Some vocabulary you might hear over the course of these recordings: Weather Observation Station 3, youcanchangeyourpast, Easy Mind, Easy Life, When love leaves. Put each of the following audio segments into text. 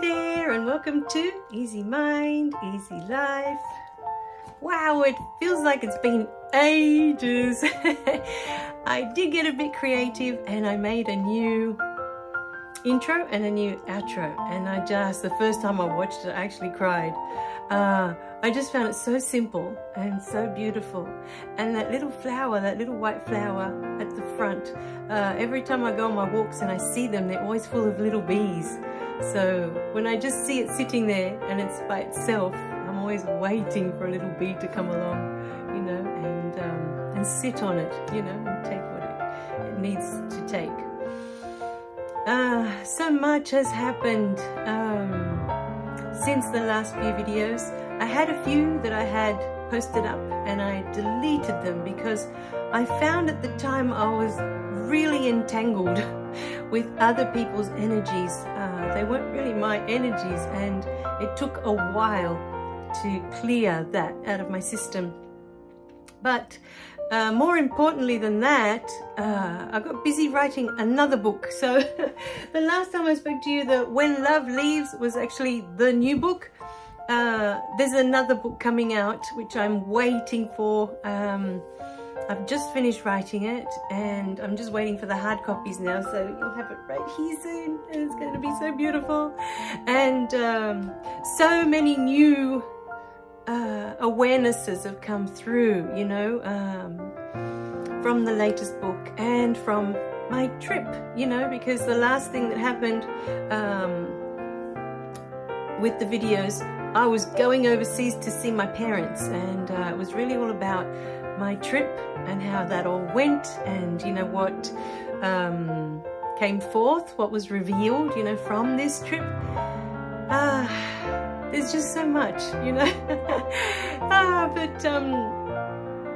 there, and welcome to Easy Mind, Easy Life. Wow, it feels like it's been ages. I did get a bit creative and I made a new intro and a new outro, and I just, the first time I watched it, I actually cried. I just found it so simple and so beautiful, and that little flower, that little white flower at the front, every time I go on my walks and I see them, they're always full of little bees. So when I just see it sitting there and it's by itself, I'm always waiting for a little bee to come along, you know, and sit on it, you know, and take what it needs to take. So much has happened since the last few videos. I had a few that I had posted up and I deleted them because I found at the time I was really entangled with other people's energies. They weren't really my energies, and it took a while to clear that out of my system. But more importantly than that, I got busy writing another book. So the last time I spoke to you, the When Love Leaves was actually the new book. There's another book coming out, which I'm waiting for. I've just finished writing it and I'm just waiting for the hard copies now. So you'll have it right here soon. And it's going to be so beautiful. And so many new awarenesses have come through, you know, from the latest book and from my trip, you know, because the last thing that happened with the videos, I was going overseas to see my parents, and it was really all about my trip and how that all went, and you know what came forth, what was revealed, you know, from this trip. There's just so much, you know.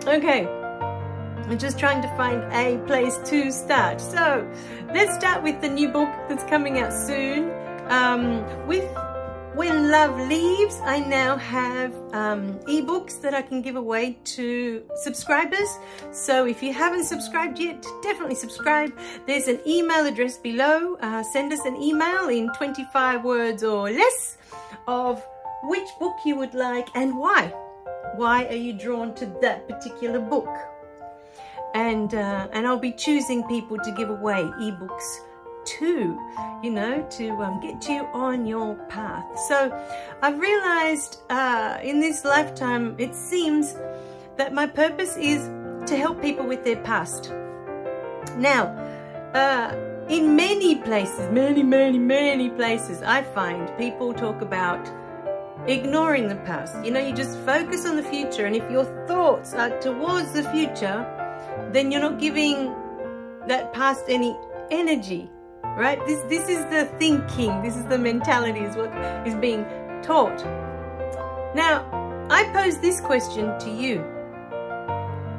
Okay, I'm just trying to find a place to start. So let's start with the new book that's coming out soon. With When Love Leaves, I now have ebooks that I can give away to subscribers. So if you haven't subscribed yet, definitely subscribe. There's an email address below. Send us an email in 25 words or less of which book you would like and why. Why are you drawn to that particular book? And I'll be choosing people to give away ebooks to, you know, to get you on your path. So I've realized in this lifetime, it seems that my purpose is to help people with their past. Now, in many places, many places, I find people talk about ignoring the past. You know, you just focus on the future, and if your thoughts are towards the future, then you're not giving that past any energy, right? This is the thinking, this is the mentality, is what is being taught. Now, I pose this question to you.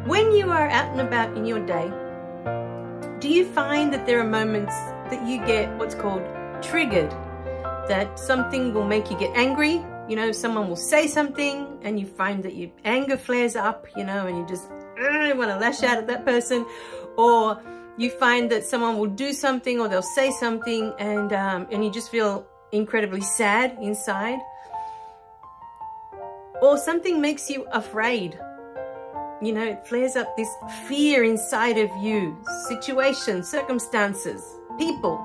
When you are out and about in your day, do you find that there are moments that you get what's called triggered? That something will make you get angry, you know, someone will say something and you find that your anger flares up, you know, and you just want to lash out at that person. Or you find that someone will do something or they'll say something, and you just feel incredibly sad inside. Or something makes you afraid. You know, it flares up this fear inside of you. Situations, circumstances, people.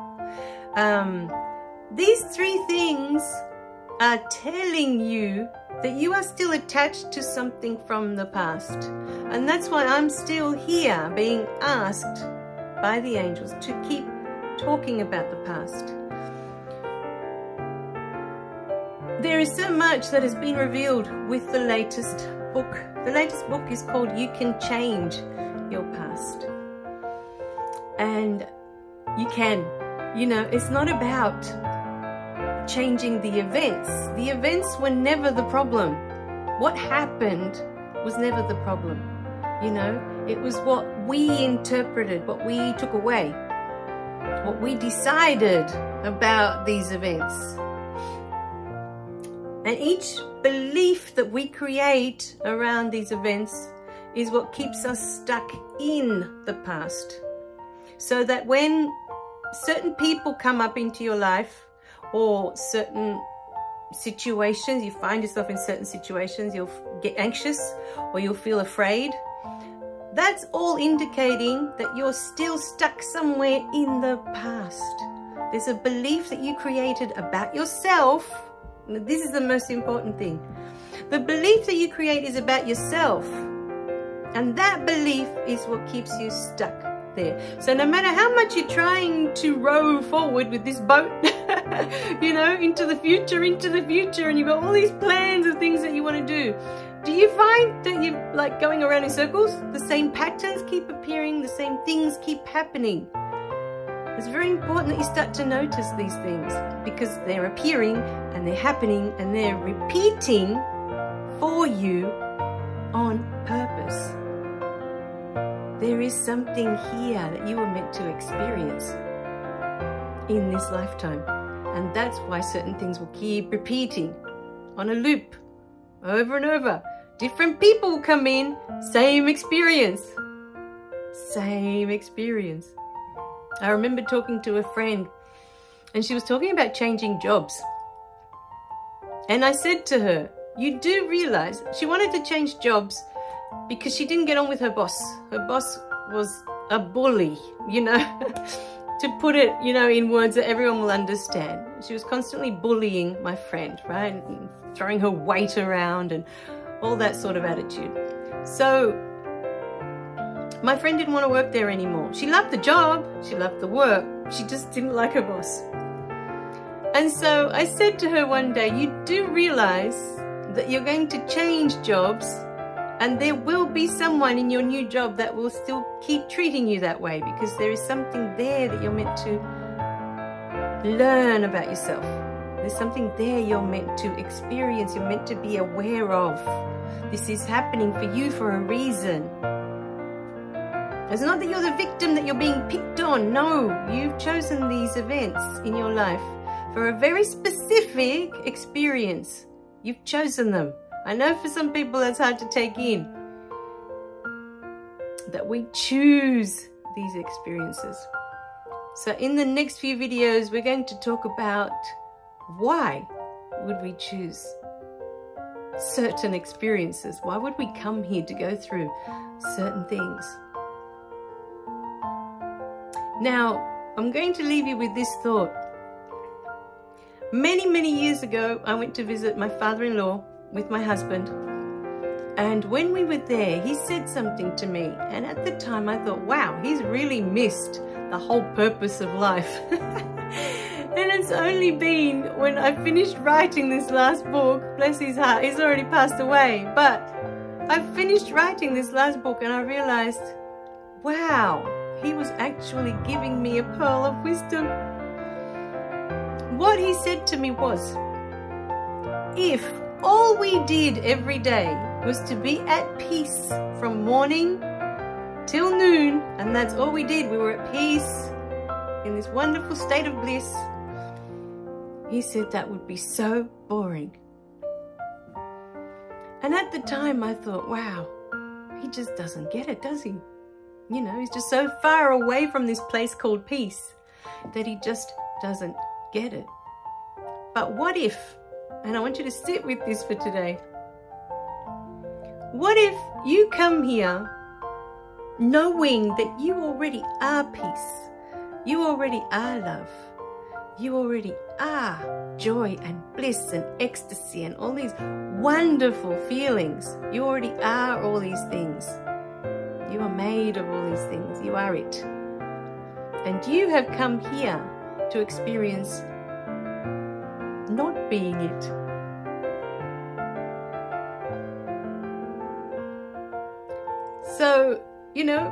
These three things are telling you that you are still attached to something from the past. And that's why I'm still here being asked by the angels to keep talking about the past. There is so much that has been revealed with the latest book. The latest book is called You Can Change Your Past. And you can, you know, it's not about changing the events. The events were never the problem. What happened was never the problem, you know. It was what we interpreted, what we took away, what we decided about these events. And each belief that we create around these events is what keeps us stuck in the past. So that when certain people come up into your life, or certain situations, you find yourself in certain situations, you'll get anxious or you'll feel afraid. That's all indicating that you're still stuck somewhere in the past. There's a belief that you created about yourself. This is the most important thing. The belief that you create is about yourself. And that belief is what keeps you stuck there. So no matter how much you're trying to row forward with this boat, you know, into the future, and you've got all these plans of things that you want to do. Do you find that you're like going around in circles? The same patterns keep appearing, the same things keep happening. It's very important that you start to notice these things, because they're appearing and they're happening and they're repeating for you on purpose. There is something here that you were meant to experience in this lifetime. And that's why certain things will keep repeating on a loop, over and over. Different people will come in, same experience. Same experience. I remember talking to a friend, and she was talking about changing jobs. And I said to her, you do realize she wanted to change jobs because she didn't get on with her boss. Her boss was a bully, you know, to put it, you know, in words that everyone will understand. She was constantly bullying my friend, right? And throwing her weight around and all that sort of attitude. So my friend didn't want to work there anymore. She loved the job, she loved the work, she just didn't like her boss. And so I said to her one day, you do realize that you're going to change jobs, and there will be someone in your new job that will still keep treating you that way, because there is something there that you're meant to learn about yourself. There's something there you're meant to experience, you're meant to be aware of. This is happening for you for a reason. It's not that you're the victim, that you're being picked on. No, you've chosen these events in your life for a very specific experience. You've chosen them. I know for some people that's hard to take in, that we choose these experiences. So in the next few videos, we're going to talk about why would we choose certain experiences? Why would we come here to go through certain things? Now, I'm going to leave you with this thought. Many, many years ago, I went to visit my father-in-law with my husband. And when we were there, he said something to me. And at the time I thought, wow, he's really missed the whole purpose of life. And it's only been when I finished writing this last book, bless his heart, he's already passed away. But I finished writing this last book and I realized, wow, he was actually giving me a pearl of wisdom. What he said to me was, if all we did every day was to be at peace from morning till noon, and that's all we did, we were at peace in this wonderful state of bliss, he said that would be so boring. And at the time I thought, wow, he just doesn't get it, does he? You know, he's just so far away from this place called peace that he just doesn't get it. But what if, and I want you to sit with this for today. What if you come here knowing that you already are peace, you already are love, you already are joy and bliss and ecstasy and all these wonderful feelings. You already are all these things. You are made of all these things. You are it. And you have come here to experience not being it. So, you know,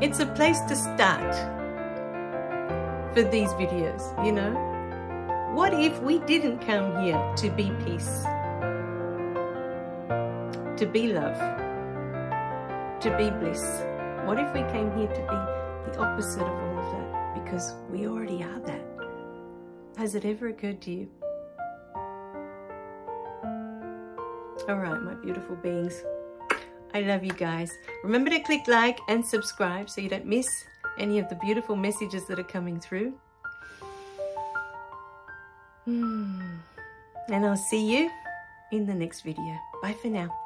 it's a place to start for these videos, you know. What if we didn't come here to be peace, to be love, to be bliss? What if we came here to be the opposite of all of that, because we already are that? Has it ever occurred to you? All right, my beautiful beings. I love you guys. Remember to click like and subscribe so you don't miss any of the beautiful messages that are coming through. And I'll see you in the next video. Bye for now.